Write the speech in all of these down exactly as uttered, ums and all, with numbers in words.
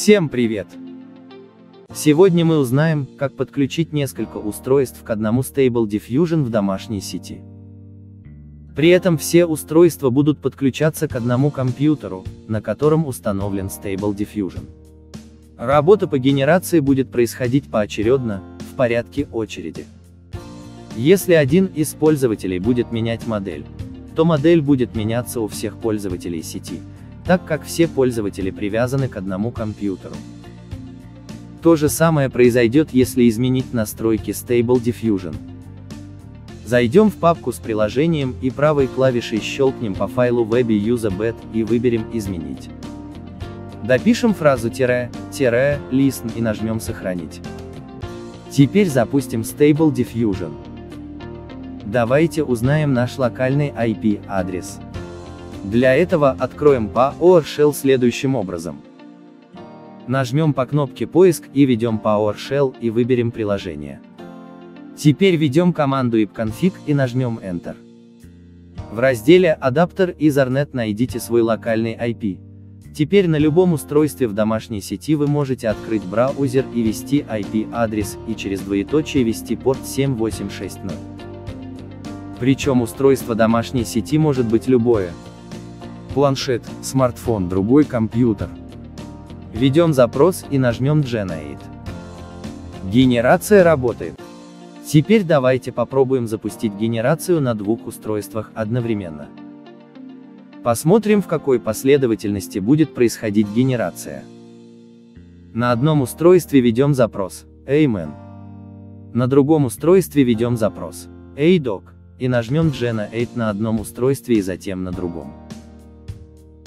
Всем привет! Сегодня мы узнаем, как подключить несколько устройств к одному Stable Diffusion в домашней сети. При этом все устройства будут подключаться к одному компьютеру, на котором установлен Stable Diffusion. Работа по генерации будет происходить поочередно, в порядке очереди. Если один из пользователей будет менять модель, то модель будет меняться у всех пользователей сети, так как все пользователи привязаны к одному компьютеру. То же самое произойдет, если изменить настройки Stable Diffusion. Зайдем в папку с приложением и правой клавишей щелкнем по файлу webui.bat и выберем «Изменить». Допишем фразу тире, тире, listen и нажмем «Сохранить». Теперь запустим Stable Diffusion. Давайте узнаем наш локальный ай пи адрес. Для этого откроем PowerShell следующим образом. Нажмем по кнопке «Поиск» и введем PowerShell и выберем приложение. Теперь введем команду ipconfig и нажмем Enter. В разделе «Адаптер Ethernet» найдите свой локальный ай пи. Теперь на любом устройстве в домашней сети вы можете открыть браузер и ввести ай пи адрес и через двоеточие ввести порт семь тысяч восемьсот шестьдесят. Причем устройство домашней сети может быть любое: планшет, смартфон, другой компьютер. Введем запрос и нажмем Generate. Генерация работает. Теперь давайте попробуем запустить генерацию на двух устройствах одновременно. Посмотрим, в какой последовательности будет происходить генерация. На одном устройстве ведем запрос «Amen». На другом устройстве ведем запрос «Adoc» и нажмем «Generate» на одном устройстве и затем на другом.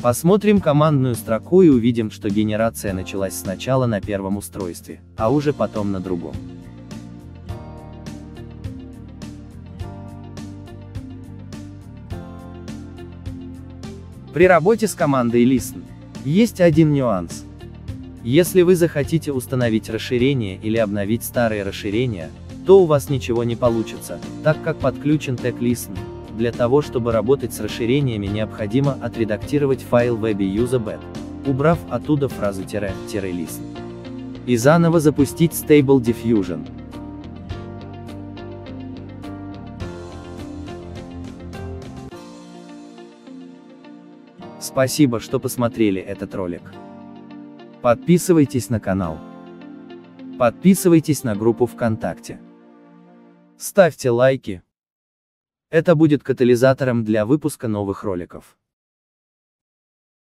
Посмотрим командную строку и увидим, что генерация началась сначала на первом устройстве, а уже потом на другом. При работе с командой listen есть один нюанс. Если вы захотите установить расширение или обновить старые расширения, то у вас ничего не получится, так как подключен тег listen. Для того чтобы работать с расширениями, необходимо отредактировать файл webui.bat, убрав оттуда фразу тире, тире listen. И заново запустить Stable Diffusion. Спасибо, что посмотрели этот ролик. Подписывайтесь на канал. Подписывайтесь на группу ВКонтакте. Ставьте лайки. Это будет катализатором для выпуска новых роликов.